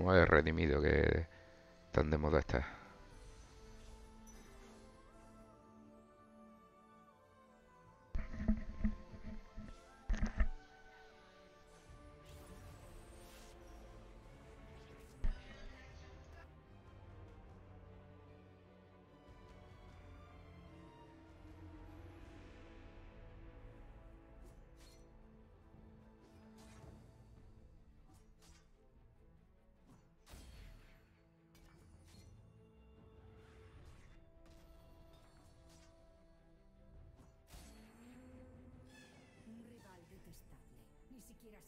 Vamos a ver Redimido, que tan de moda está.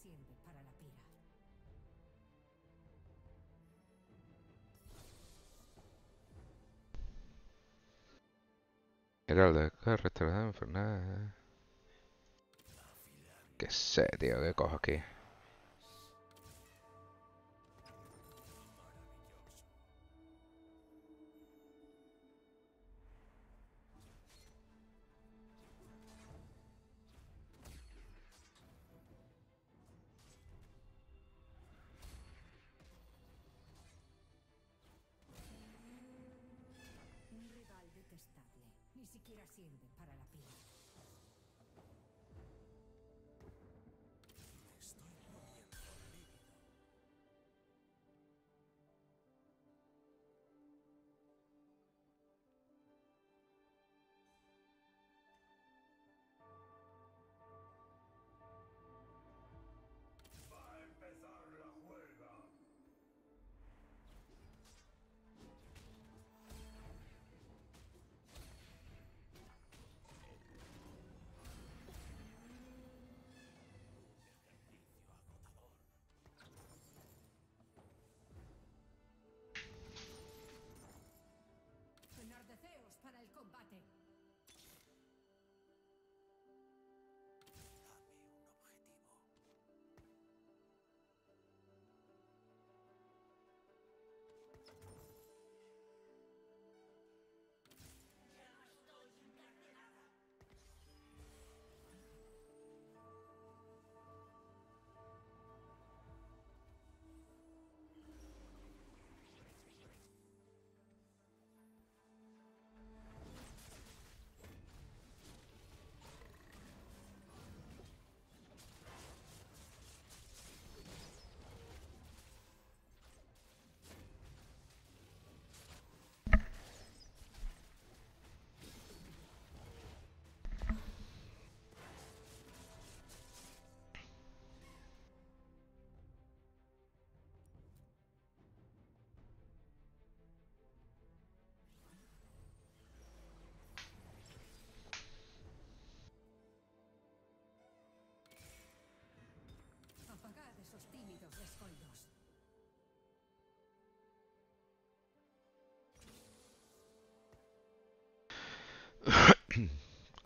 Sirve para la pira. Heralda, restaurante infernal. Que sé, tío, que cojo aquí.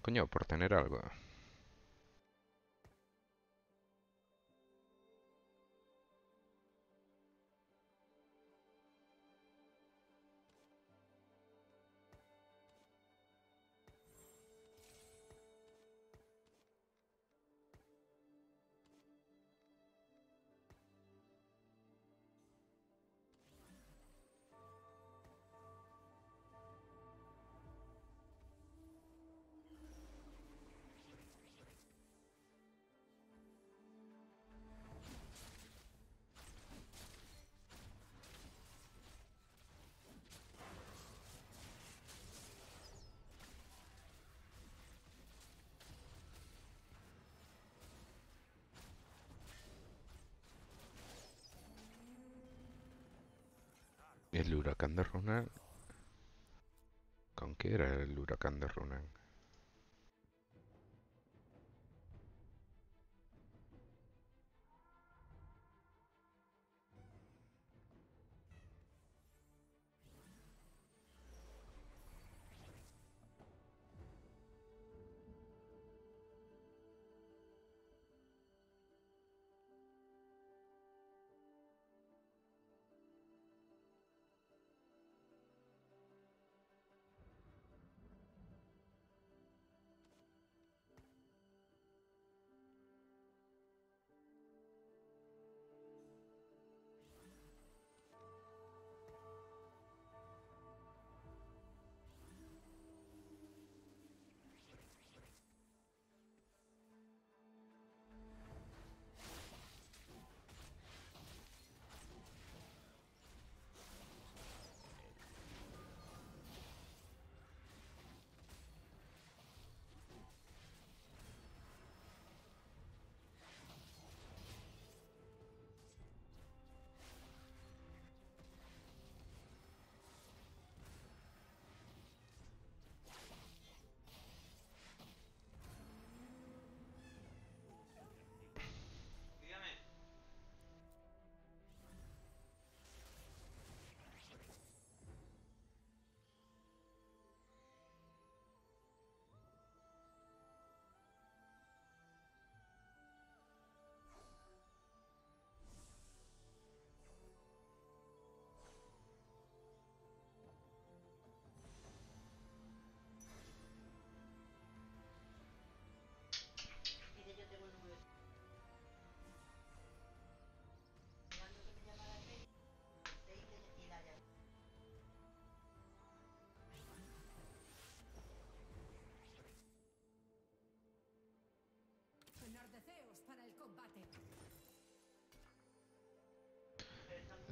Coño, por tener algo. El huracán de Runan. ¿Con qué era el huracán de Runan?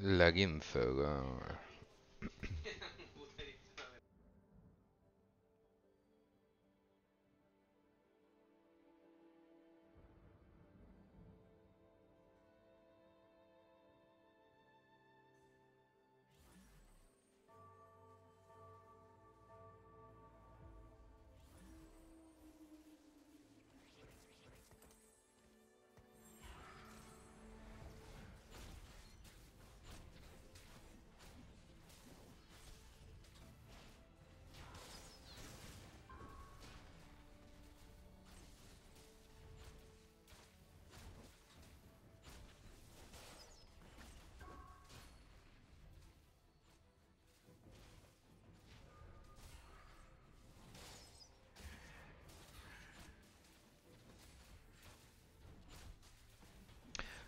La 15, weón.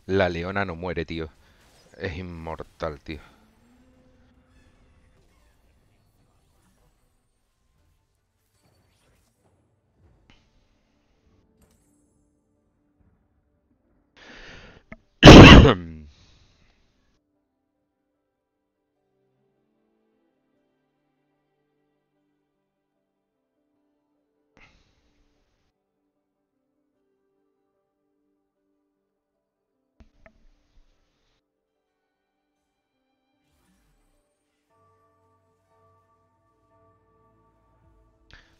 La Leona no muere, tío. Es inmortal, tío.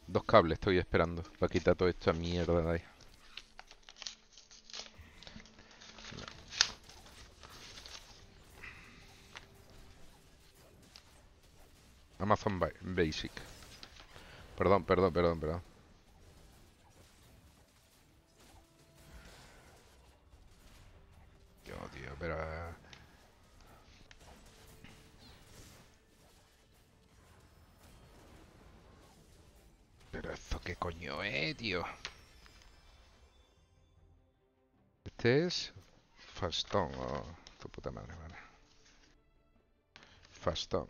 Dos cables estoy esperando para quitar toda esta mierda de ahí. Amazon Basic. Perdón. Yo, tío, pero... ¿Pero esto qué coño es, tío? Este es... Fastón. Oh, tu puta madre, vale. Fastón.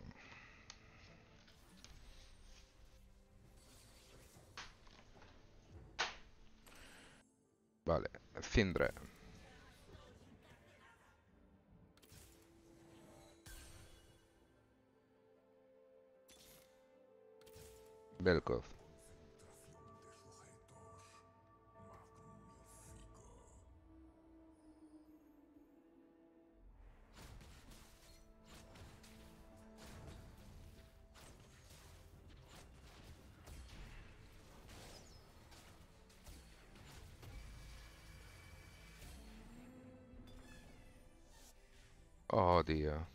Vale. Cindra. Belkov. Oh, tío.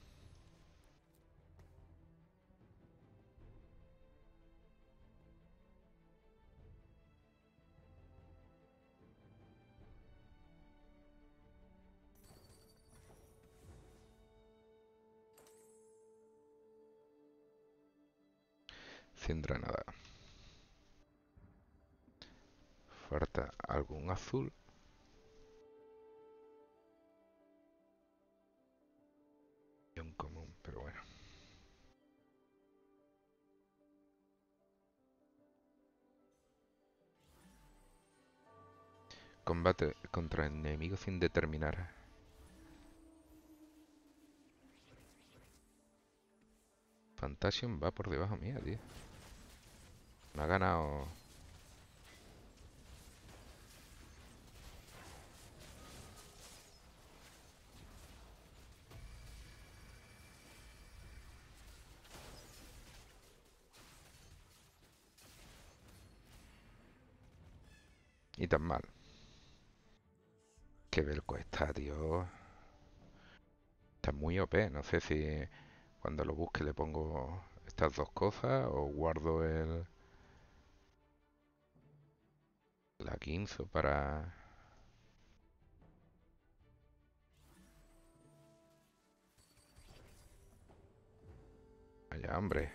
Cindra nada. Falta algún azul. Común, pero bueno. Combate contra enemigos sin determinar. Fantasión va por debajo mía, tío. Me ha ganado... Y tan mal. Qué Velco está, tío. Está muy OP. No sé si cuando lo busque le pongo estas dos cosas o guardo el... La 15 para... Vaya, hombre.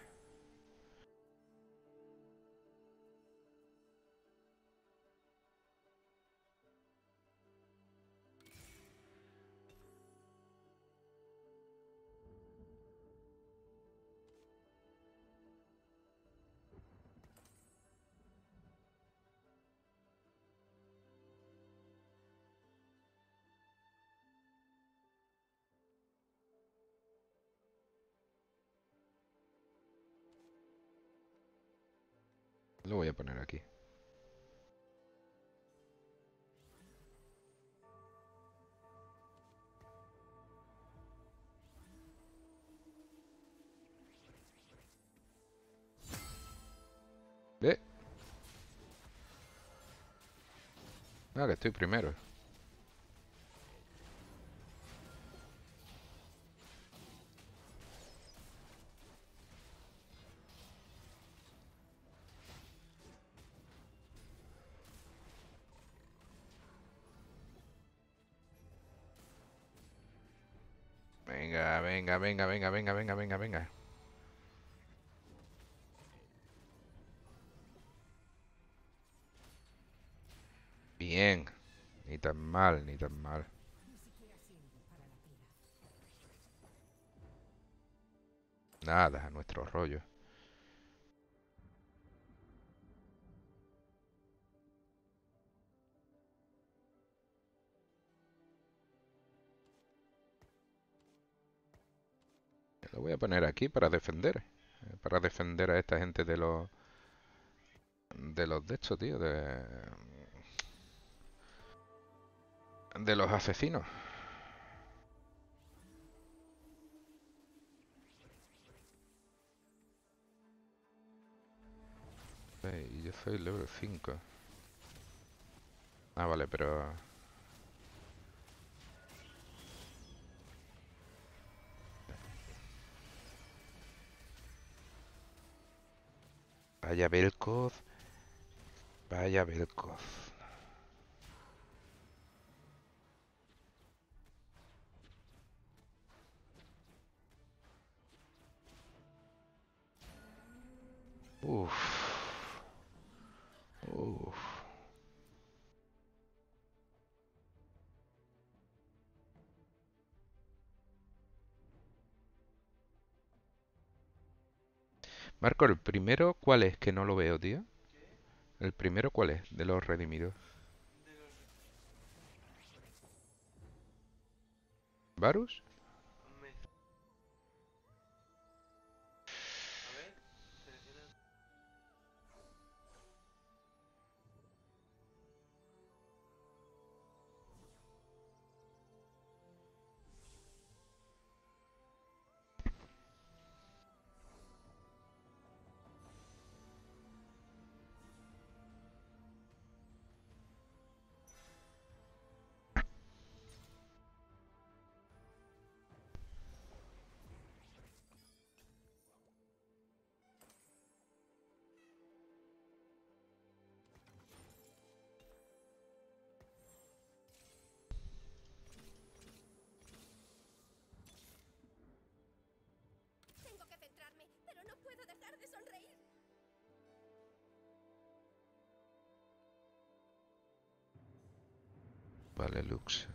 Lo voy a poner aquí. Ve. Ah, que estoy primero. Venga, venga, venga, venga, venga, venga, venga, venga. Bien, ni tan mal, ni tan mal. Nada, a nuestro rollo. Lo voy a poner aquí para defender a esta gente de los de estos, tío, de los asesinos. Y yo soy level 5. Ah, vale, pero... Vaya Belkov. Vaya Belkov. Uff. Uff. Marco, ¿el primero cuál es? Que no lo veo, tío. ¿El primero cuál es? De los redimidos. ¿Varus? Vale, Lux.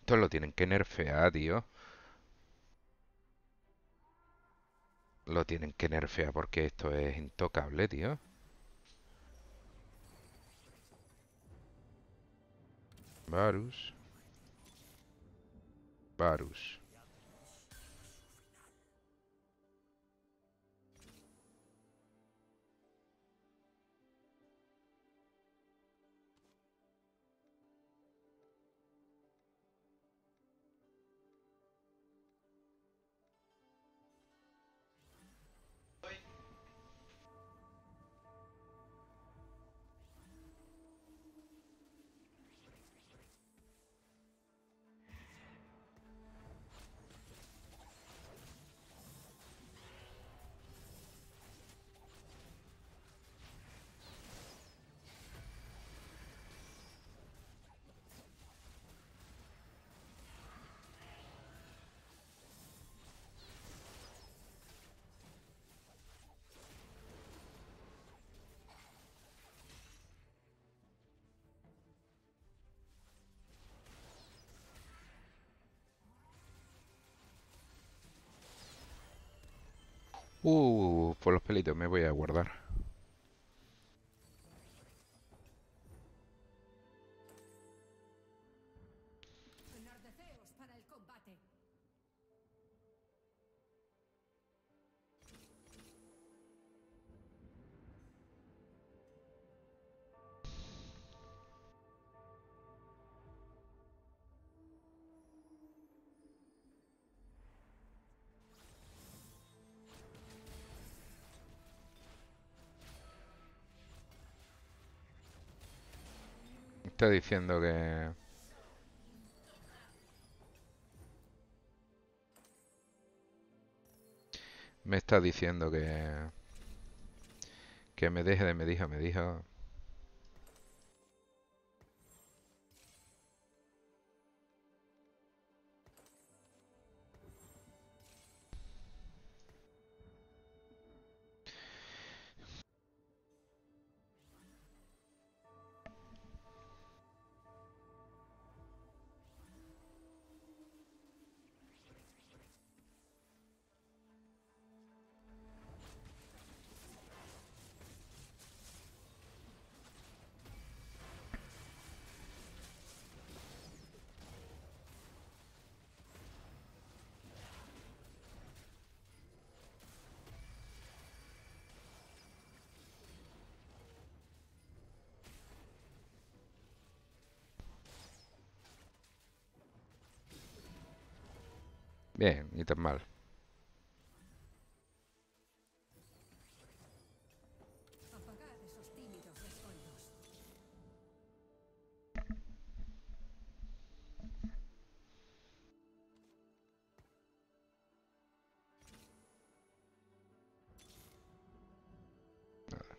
Esto lo tienen que nerfear, tío. Lo tienen que nerfear porque esto es intocable, tío. Varus. Varus. Por los pelitos me voy a guardar. Está diciendo que... Me está diciendo que... Que me deje de me dijo... Bien, ni tan mal. Apagad esos tímidos escollos. Nada.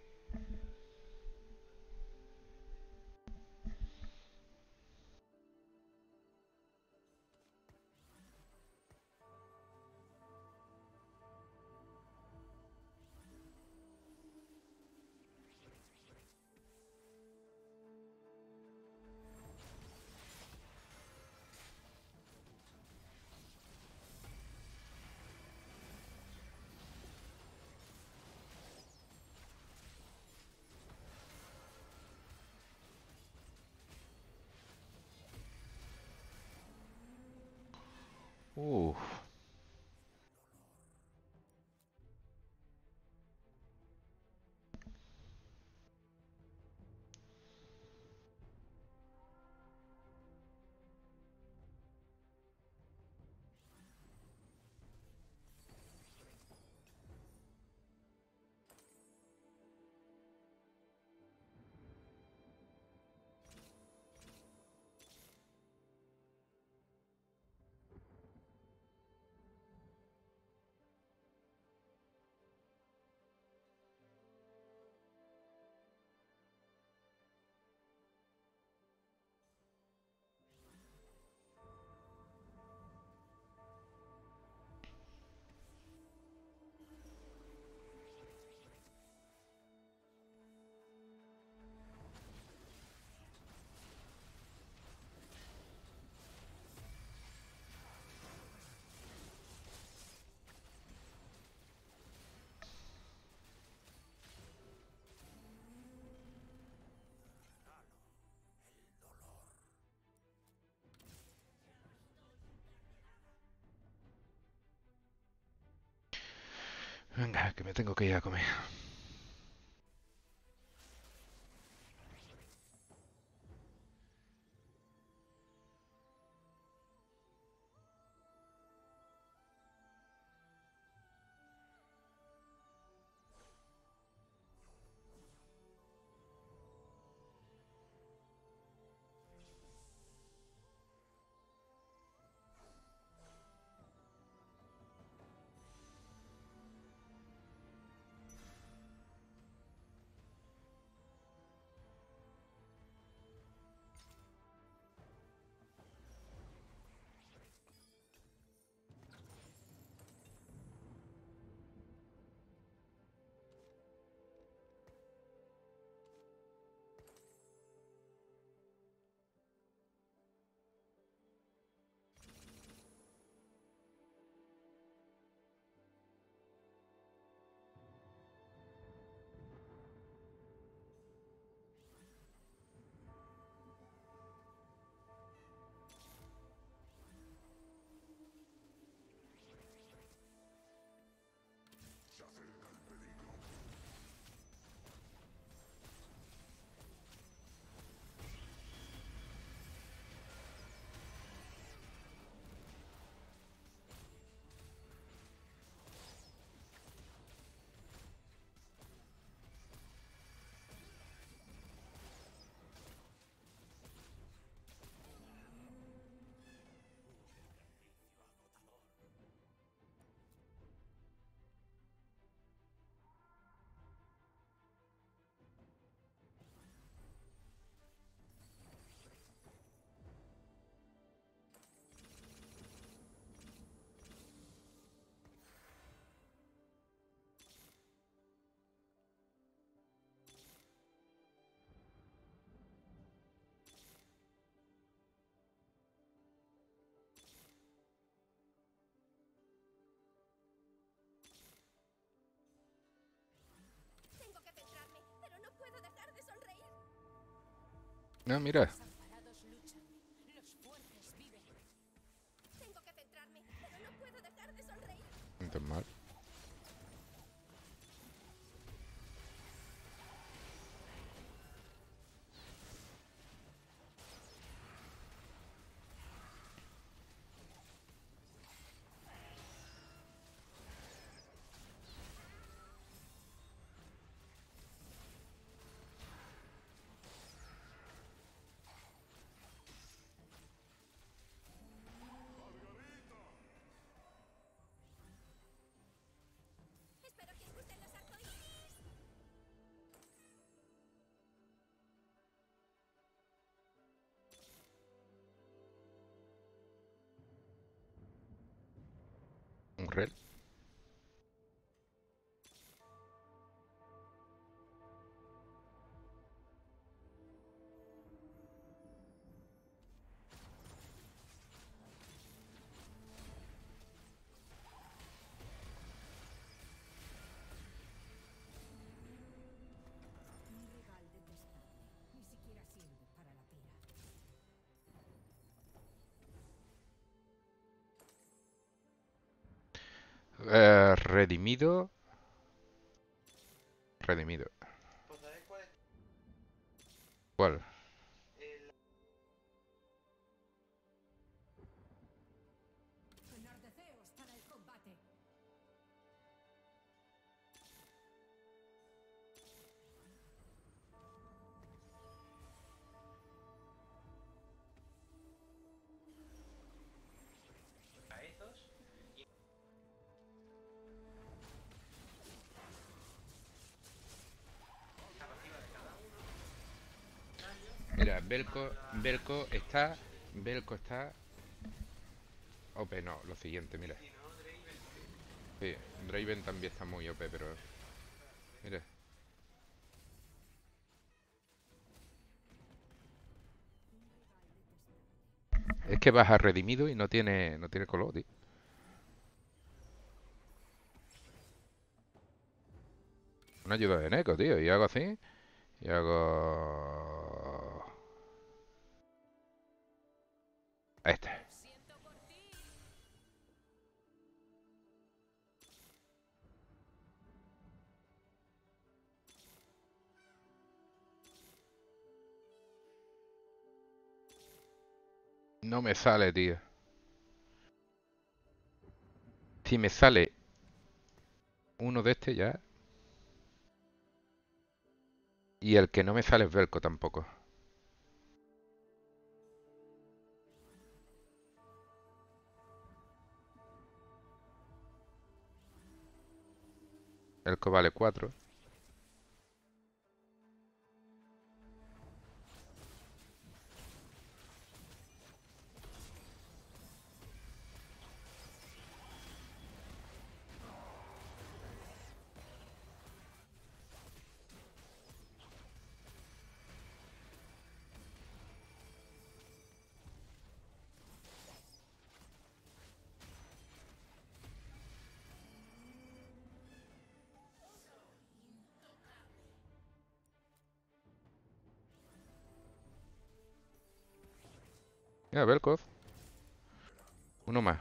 Uf. Venga, que me tengo que ir a comer. No, mira. Tan mal. Real. Redimido. Redimido. ¿Cuál? Belco está OP, no, lo siguiente, mira. Sí, Draven también está muy OP, pero... Mira. Es que baja redimido y no tiene color, tío. Una ayuda de Neko, tío, y hago así. Y hago... Este. No me sale, tío. Si me sale uno de este ya. Y el que no me sale es Velco tampoco. Belco vale 4. Mira, Belkov. Uno más.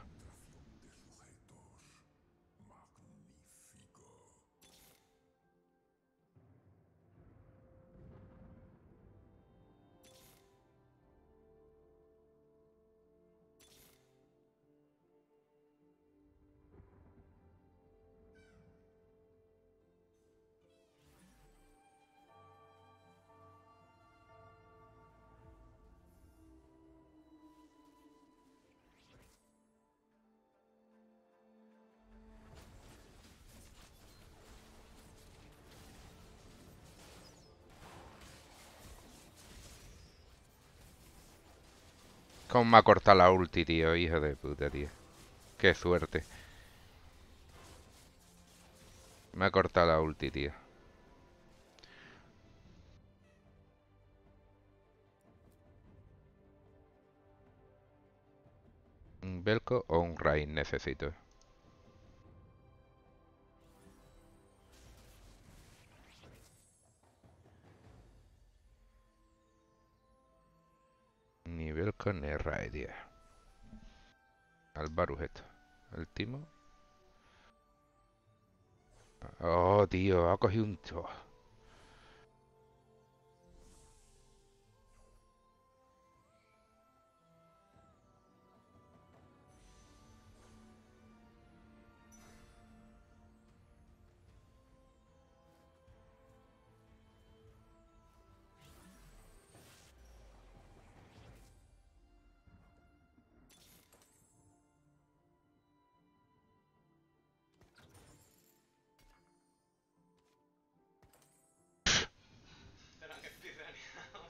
Cómo me ha cortado la ulti, tío, hijo de puta, tío. Qué suerte. Me ha cortado la ulti, tío. Un Belco o un Rain necesito. con Raidia. Al Varus esto. El timo. Oh, tío, ha cogido un cho.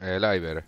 El Heimer.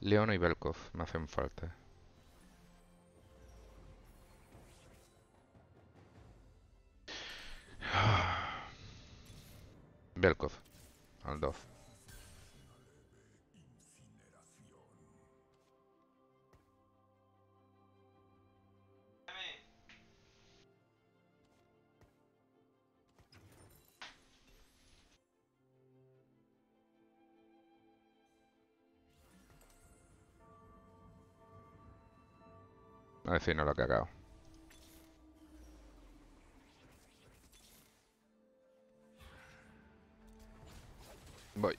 Leona y Belkov me hacen falta. Belkov, al 2. A ver si no lo ha cagado. Voy.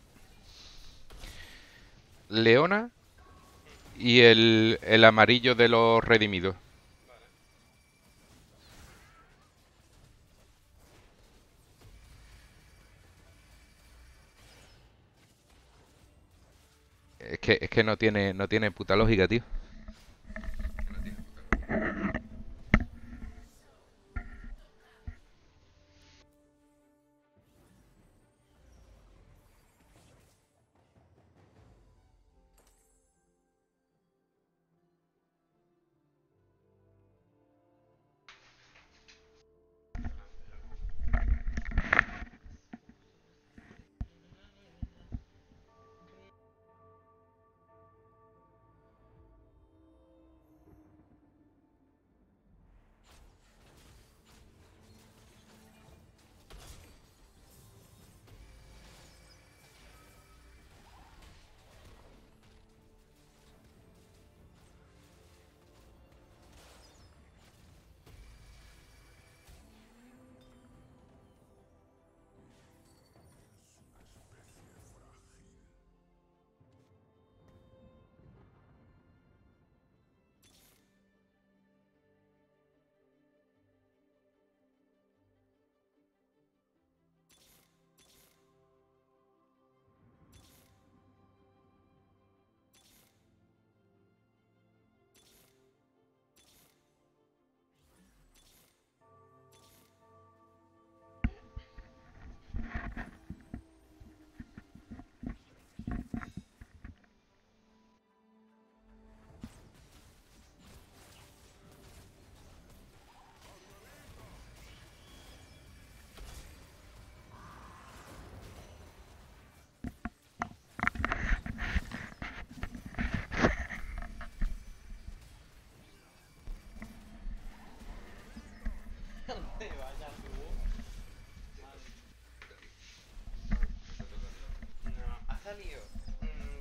Leona y el amarillo de los redimidos. Vale. Es que no tiene puta lógica, tío.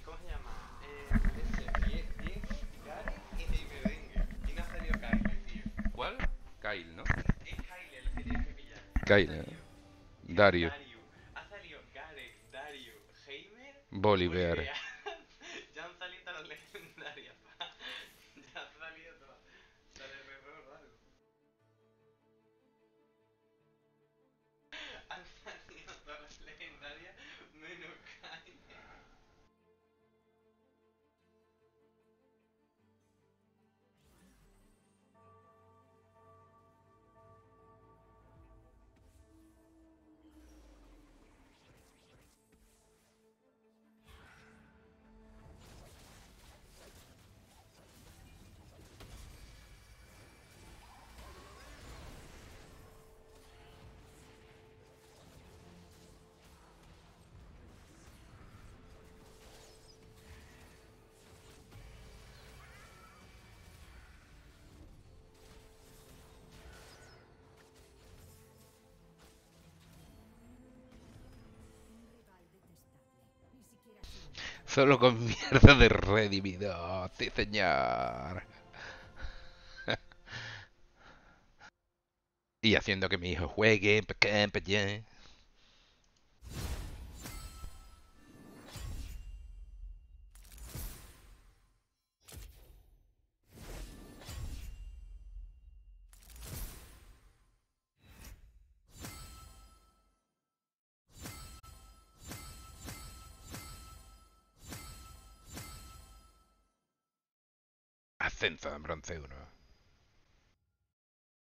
¿Cómo se llama? Diego, Garen y Heimer. ¿Quién ha salido Kyle, tío? ¿Cuál? Kyle, ¿no? Es Kyle el que tienes que pillar. Kyle. Dario. Ha salido Garen, Dario, Heimer. Bolivar. Ya han salido las legendarias. Ya han salido todas. Sale mejor o algo. Han salido todas las legendarias menos Kyle. Solo con mierda de redimido. Sí, señor. Y haciendo que mi hijo juegue. Ascenso en bronce 1.